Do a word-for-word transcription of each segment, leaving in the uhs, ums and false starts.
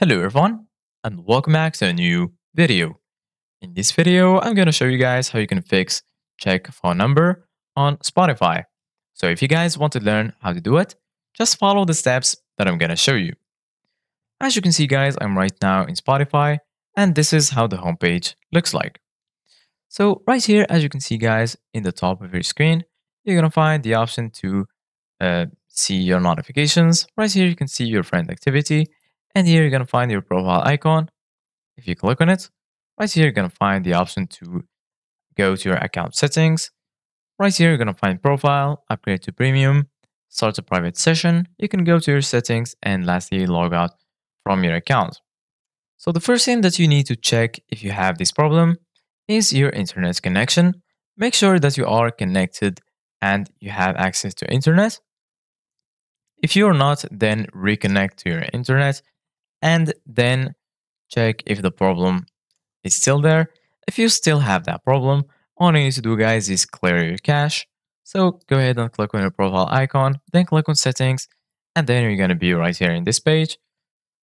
Hello everyone, and welcome back to a new video. In this video, I'm going to show you guys how you can fix check phone number on Spotify. So if you guys want to learn how to do it, just follow the steps that I'm going to show you. As you can see guys, I'm right now in Spotify, and this is how the homepage looks like. So right here, as you can see guys, in the top of your screen, you're going to find the option to uh, see your notifications. Right here, you can see your friend activity. And here you're going to find your profile icon. If you click on it, right here you're going to find the option to go to your account settings. Right here you're going to find profile, upgrade to premium, start a private session. You can go to your settings and lastly log out from your account. So the first thing that you need to check if you have this problem is your internet connection. Make sure that you are connected and you have access to internet. If you're not, then reconnect to your internet. And then check if the problem is still there. If you still have that problem, all you need to do guys is clear your cache. So go ahead and click on your profile icon, then click on settings, and then you're going to be right here in this page.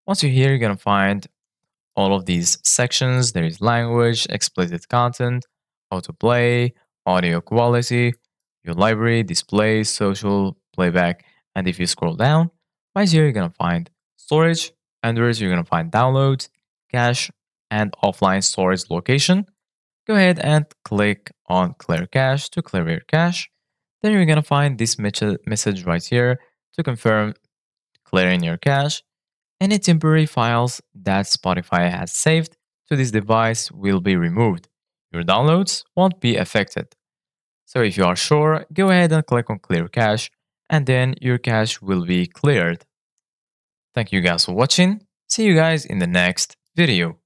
Once you're here, you're going to find all of these sections. There is language, explicit content, autoplay, audio quality, your library, display, social, playback. And if you scroll down, right here, you're going to find storage. Android, you're going to find downloads, cache, and offline storage location. Go ahead and click on clear cache to clear your cache. Then you're going to find this message right here to confirm clearing your cache. Any temporary files that Spotify has saved to this device will be removed. Your downloads won't be affected. So if you are sure, go ahead and click on clear cache, and then your cache will be cleared. Thank you guys for watching. See you guys in the next video.